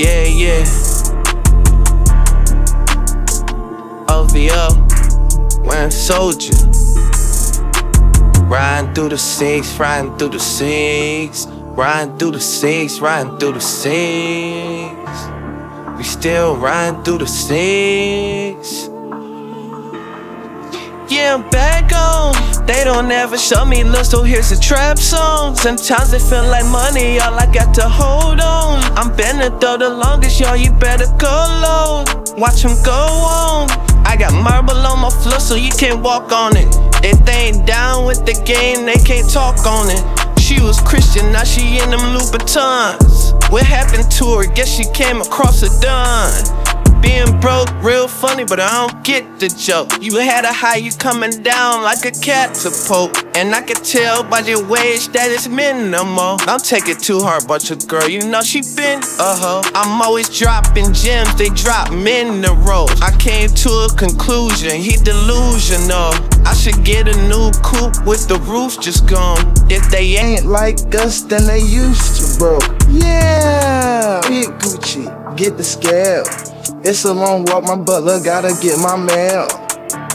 Yeah, yeah. OVO, wearing soldier. Riding through the six, riding through the six. Riding through the six, riding through the six. We still riding through the six. Yeah, I'm back on. They don't ever show me love, so here's a trap song. Sometimes it feel like money, all I got to hold on. I'm bending through the longest, y'all, you better go low. Watch them go on. I got marble on my floor, so you can't walk on it. If they ain't down with the game, they can't talk on it. She was Christian, now she in them Louboutins. What happened to her? Guess she came across a dun. Being broke, real funny, but I don't get the joke. You had a high, you coming down like a catapult. And I can tell by your wage that it's minimal. Don't take it too hard, but your girl, you know she been a hoe. I'm always dropping gems, they drop minerals. I came to a conclusion, he delusional. I should get a new coupe with the roof just gone. If they ain't like us, then they used to, bro. Yeah, big Gucci, get the scale. It's a long walk, my butler gotta get my mail.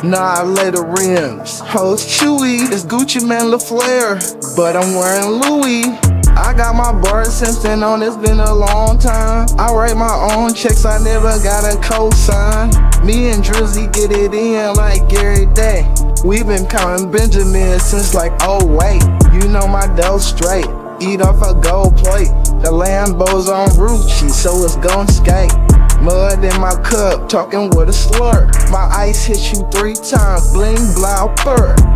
Nah, I lay the rims, hoes chewy. It's Gucci Mane, La Flair, but I'm wearing Louis. I got my Bart Simpson on, it's been a long time. I write my own checks, I never got a cosign. Me and Drizzy get it in like every day. We've been counting Benjamin since like 08. You know my dough straight, eat off a gold plate. The Lambo's on Rucci, so it's gon' skate. Mud in my cup, talking with a slur. My ice hit you 3 times, bling, blow, burr.